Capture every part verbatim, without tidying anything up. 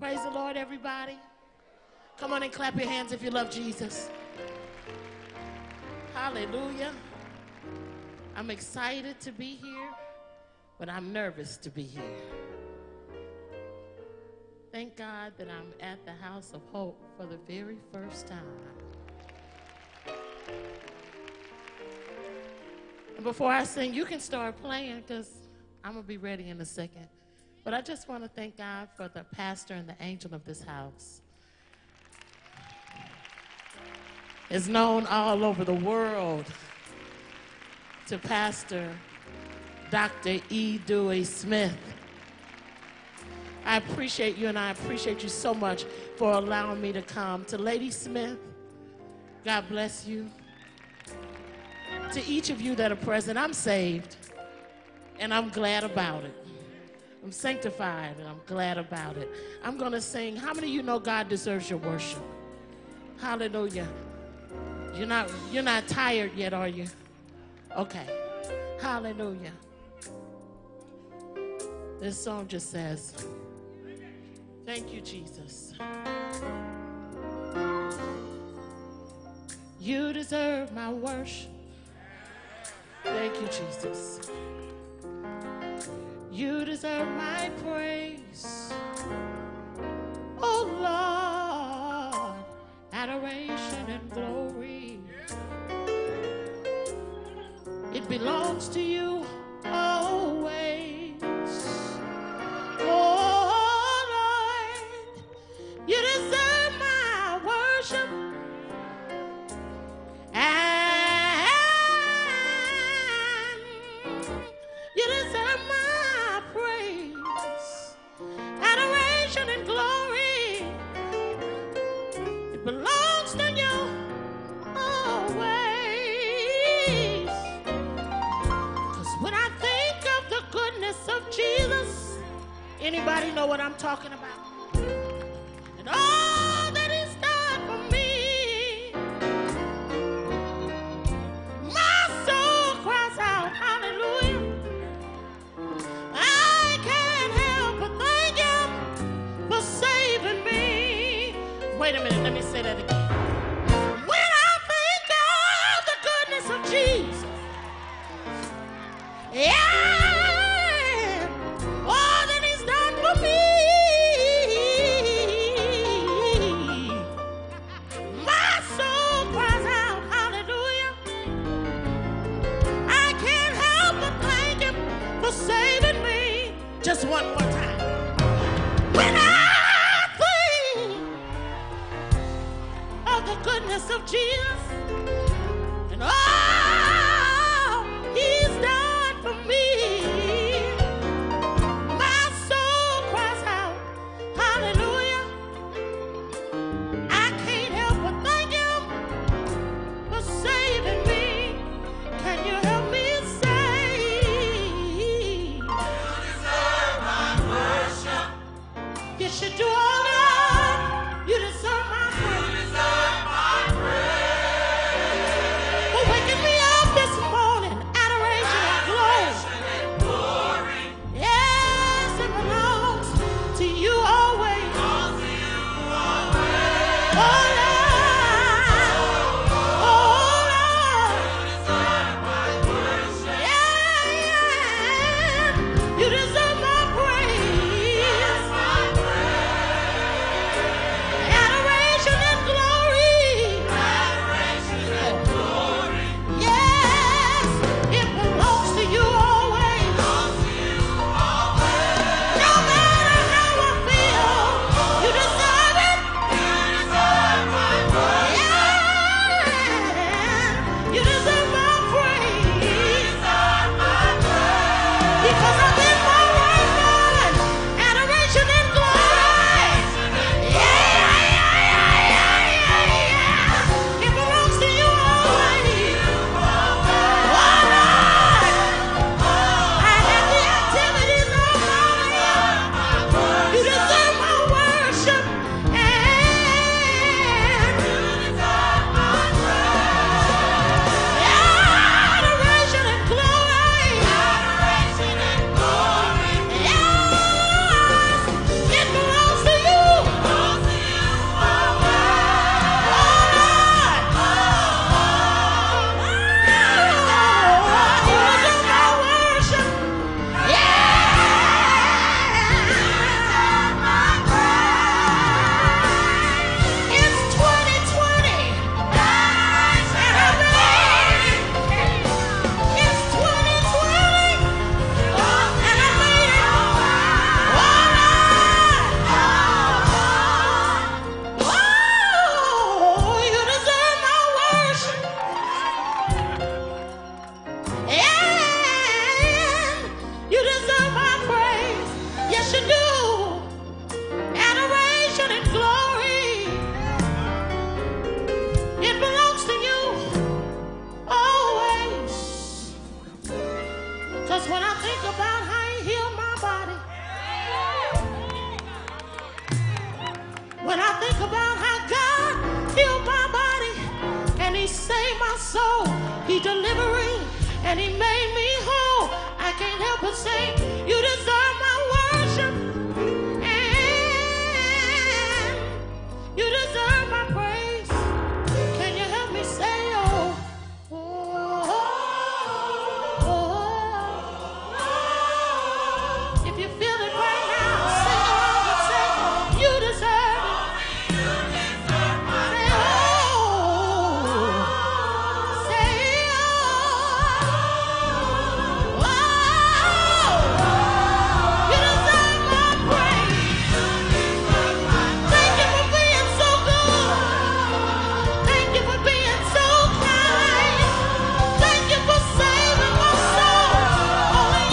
Praise the Lord, everybody. Come on and clap your hands if you love Jesus. Hallelujah. I'm excited to be here, but I'm nervous to be here. Thank God that I'm at the House of Hope for the very first time. And before I sing, you can start playing because I'm going to be ready in a second. But I just want to thank God for the pastor and the angel of this house. It's known all over the world to Pastor Doctor E. Dewey Smith. I appreciate you, and I appreciate you so much for allowing me to come. To Lady Smith, God bless you. To each of you that are present, I'm saved, and I'm glad about it. I'm sanctified, and I'm glad about it. I'm going to sing. How many of you know God deserves your worship? Hallelujah. You're not, you're not tired yet, are you? Okay. Hallelujah. This song just says, thank you, Jesus. You deserve my worship. Thank you, Jesus. You deserve my praise. Oh, Lord, adoration and glory. It belongs to you always. Oh, Lord, you deserve my worship. And you deserve my and glory, it belongs to you always. Because when I think of the goodness of Jesus, anybody know what I'm talking about? And all that he's done for me, my soul cries out, hallelujah. I can't help but thank him for saving me. Wait a minute, let me say that again. When I think of the goodness of Jesus, yeah, all that he's done for me, Because when I think about how he healed my body, when I think about how God healed my body, and he saved my soul, he delivered, and he made me whole, I can't help but say, you deserve my worship, and you deserve my praise. Can you help me say, oh, oh, oh, oh, oh. If you feel it right now, sing along and say, you deserve it. Say, oh, say, oh, oh, you deserve my praise. Thank you for being so good. Thank you for being so kind. Thank you for saving my soul.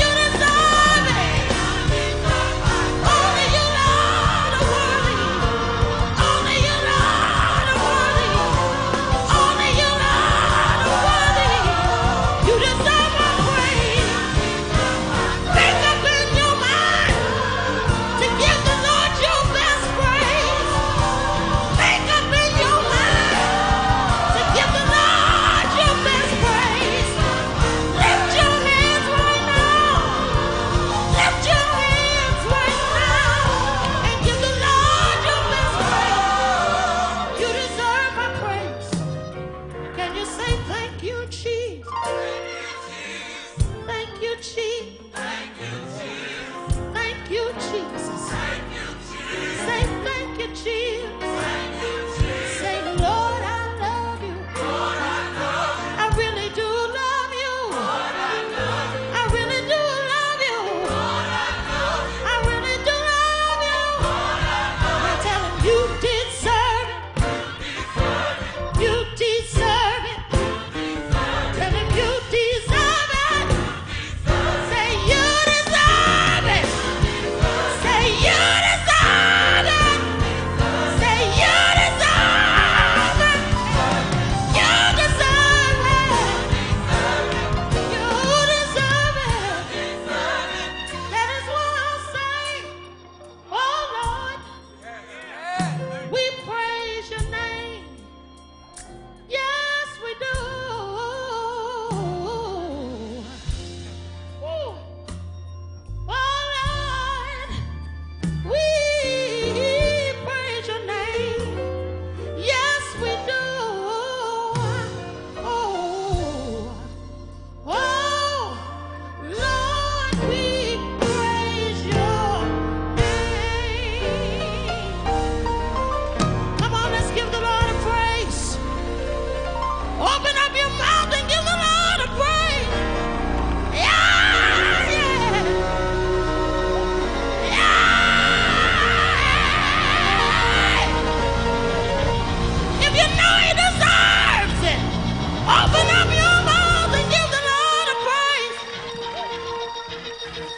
Only you deserve it. Only you, Lord, are worthy. Only you, Lord, are worthy. Only you, Lord, are worthy. You deserve my praise. Think up in your mind to give the Lord your best praise. Think up in your mind to give the Lord your best praise. Lift your hands right now. Lift your hands right now and give the Lord your best praise. You deserve my praise. Can you say thank you, Jesus? Thank you, Jesus. Thank you, Jesus. Say thank you, Jesus. Say, Lord, I love you. I really do love you. I really do love you. I really do love you. I tell him you deserve it. You deserve it. Tell him you deserve it. Say you deserve it. Say you deserve it. Say you deserve it. You deserve it. You deserve it. That is why I say, oh Lord, we praise your name. Yes, we do. Ooh. Oh, Lord, we praise your name. Yes, we do. Oh, oh, Lord, we praise your name. Come on, let's give the Lord a praise. Open up your mouth and give the Lord a praise. Yeah, yeah. Yeah. If you know he deserves it, open up your mouth and give the Lord a praise. If you know he deserves it, give the Lord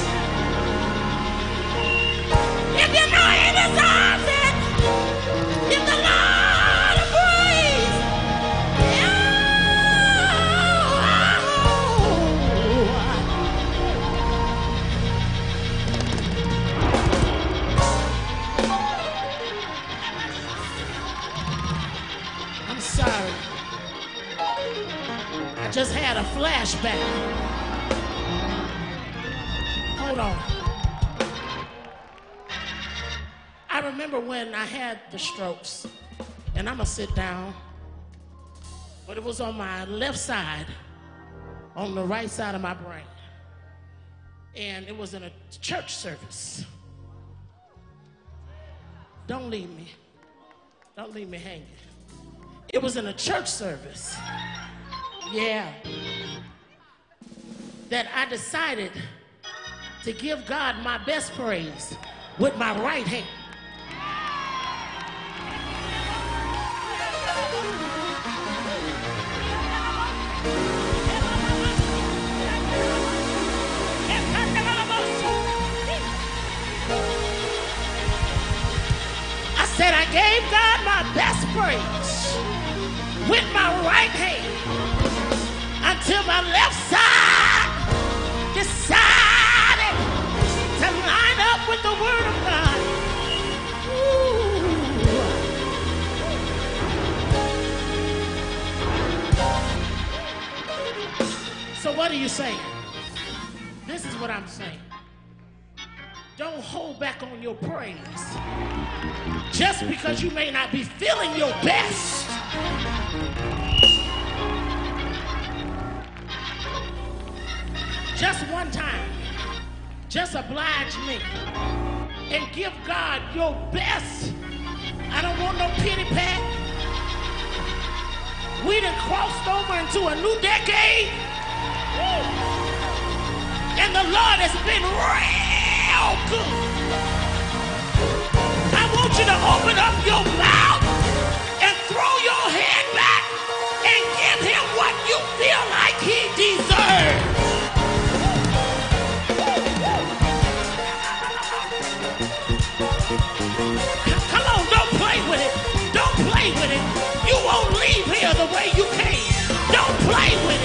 a praise. Yeah. I'm sorry. I just had a flashback. Hold on. I remember when I had the strokes, and I'm gonna sit down, but it was on my left side, on the right side of my brain. And it was in a church service. Don't leave me. Don't leave me hanging. It was in a church service. Yeah. That I decided to give God my best praise with my right hand. I said, I gave God my best praise with my right hand until my left side decided to line up with the word of God. Ooh. So what are you saying? This is what I'm saying. Don't hold back on your praise. Just because you may not be feeling your best. Just one time, just oblige me and give God your best. I don't want no pity pat. We done crossed over into a new decade. Woo. And the Lord has been real. Oh, I want you to open up your mouth and throw your head back and give him what you feel like he deserves. Come on, don't play with it. Don't play with it. You won't leave here the way you came. Don't play with it.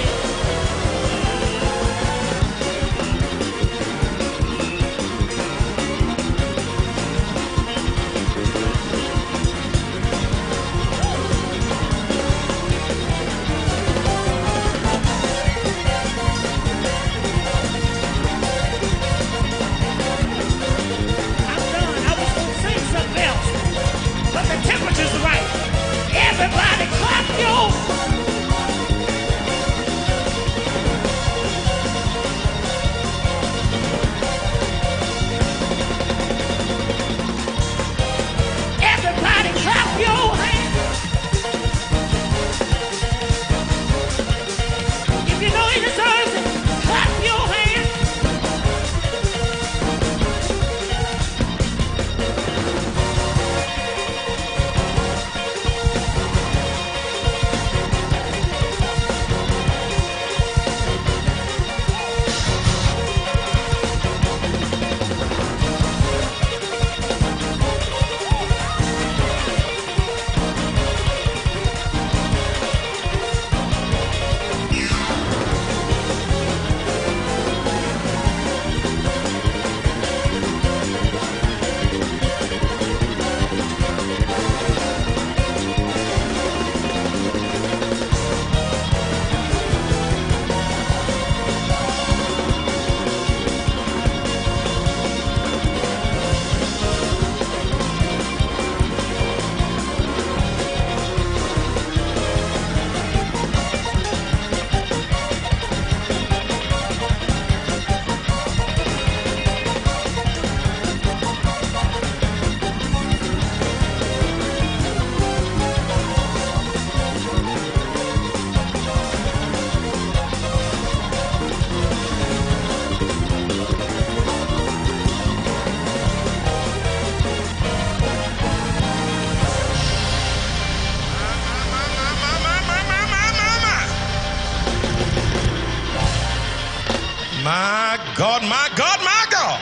God, my God, my God.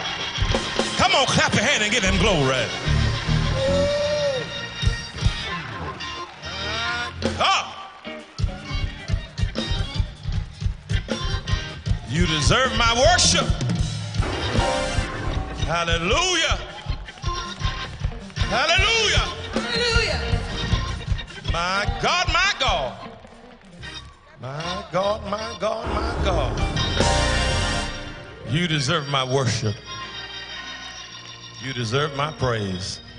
Come on, clap your hand and give him glory. God. You deserve my worship. Hallelujah. Hallelujah. Hallelujah. My God, my God. My God, my God, my God. You deserve my worship. You deserve my praise.